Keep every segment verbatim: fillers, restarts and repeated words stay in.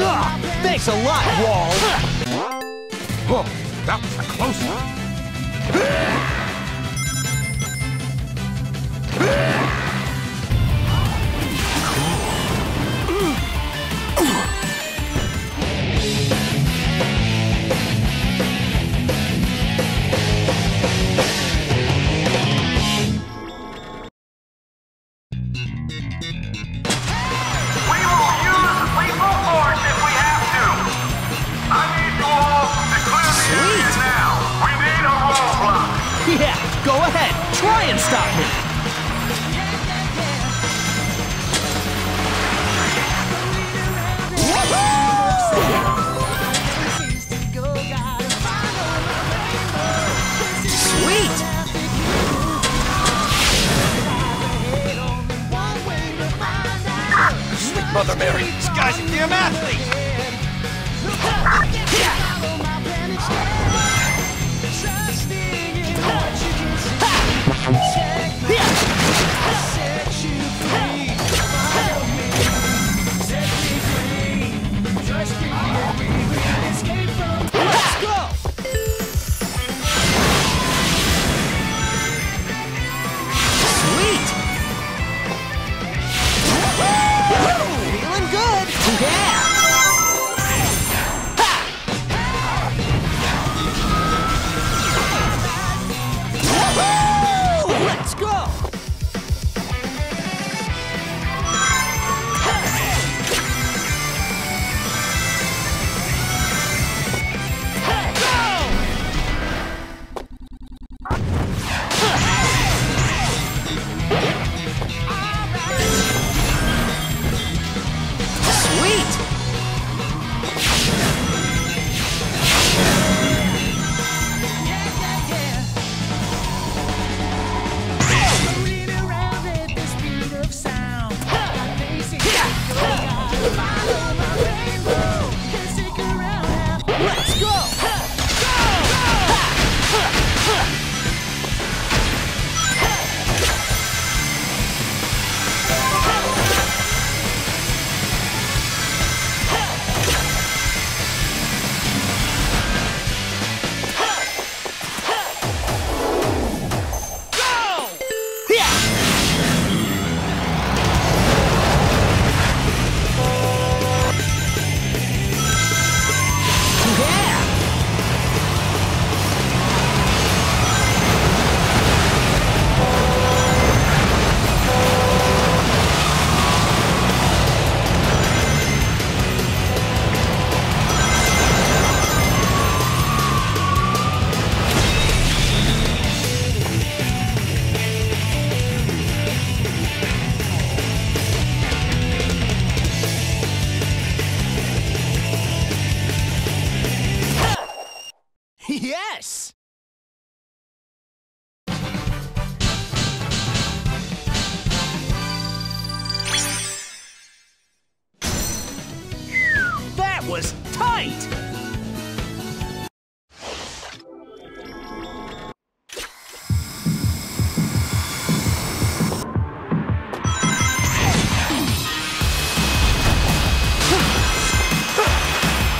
Uh, thanks a lot, Wall! Whoa, that was a close Mother Mary, this guy's a damn athlete! Let's go! Sweet! Good! Yeah! Yes! That was tight! Yes!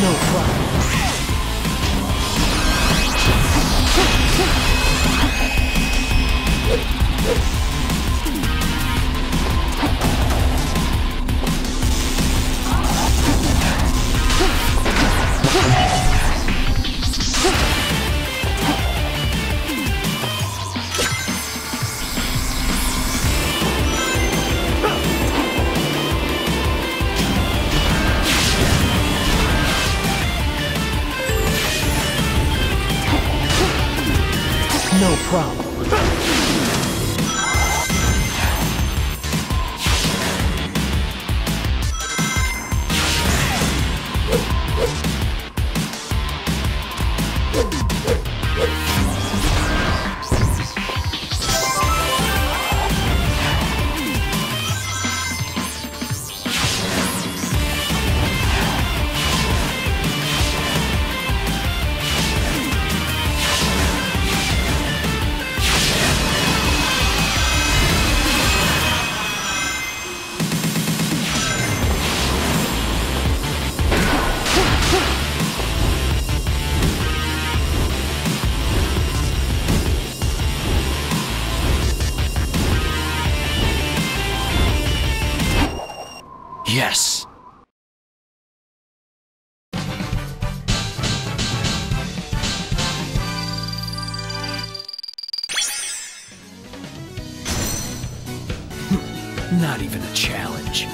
No problem. No problem. Yes. Not even a challenge.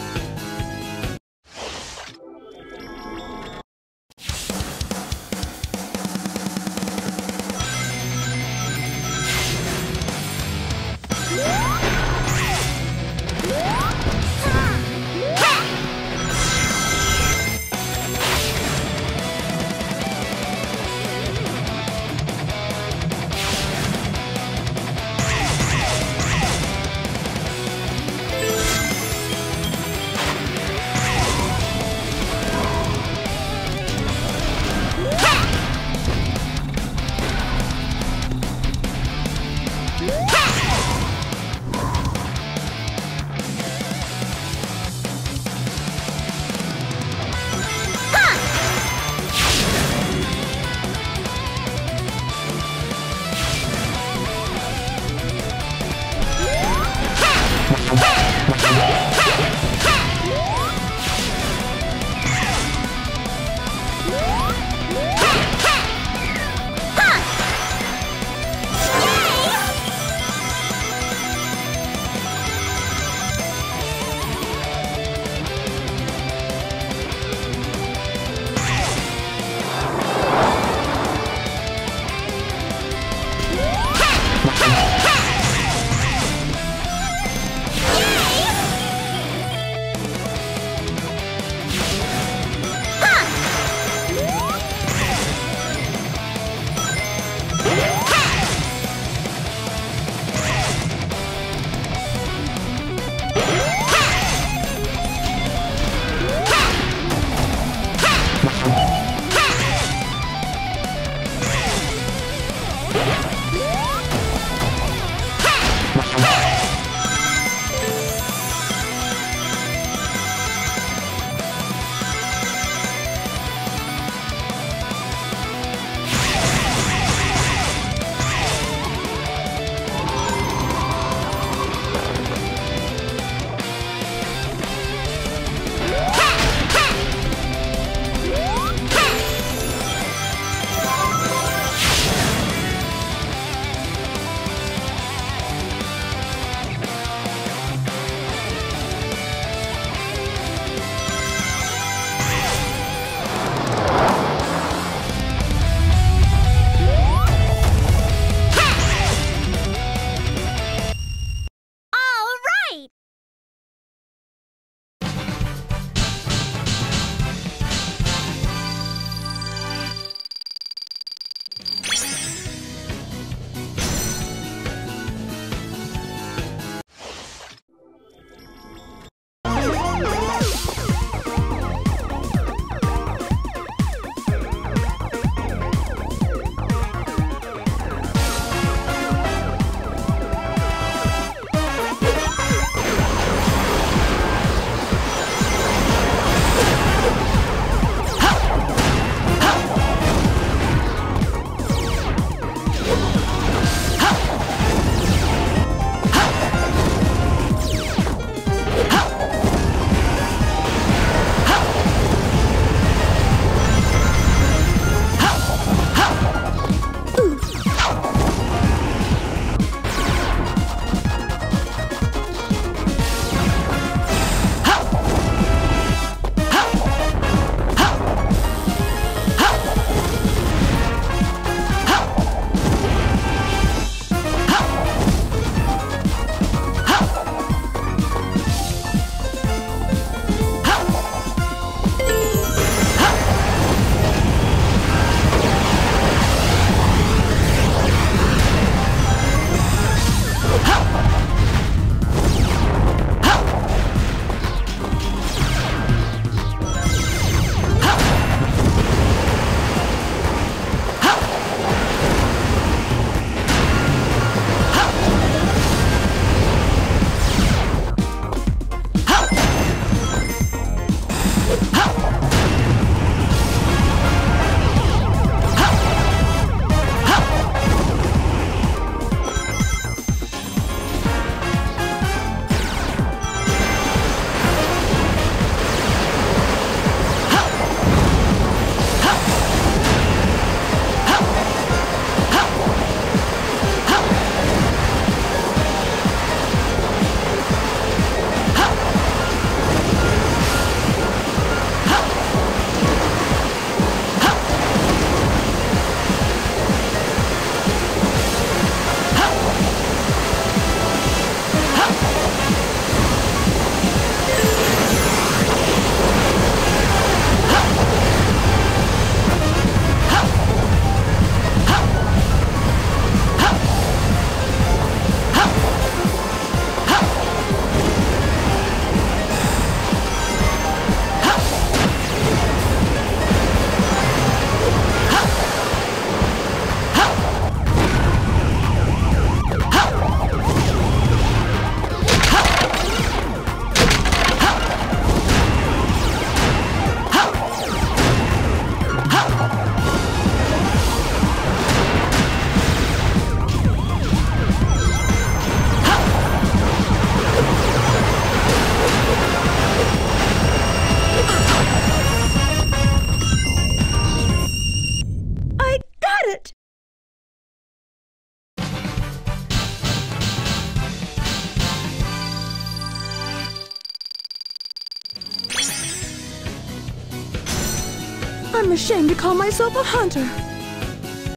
I'm ashamed to call myself a hunter.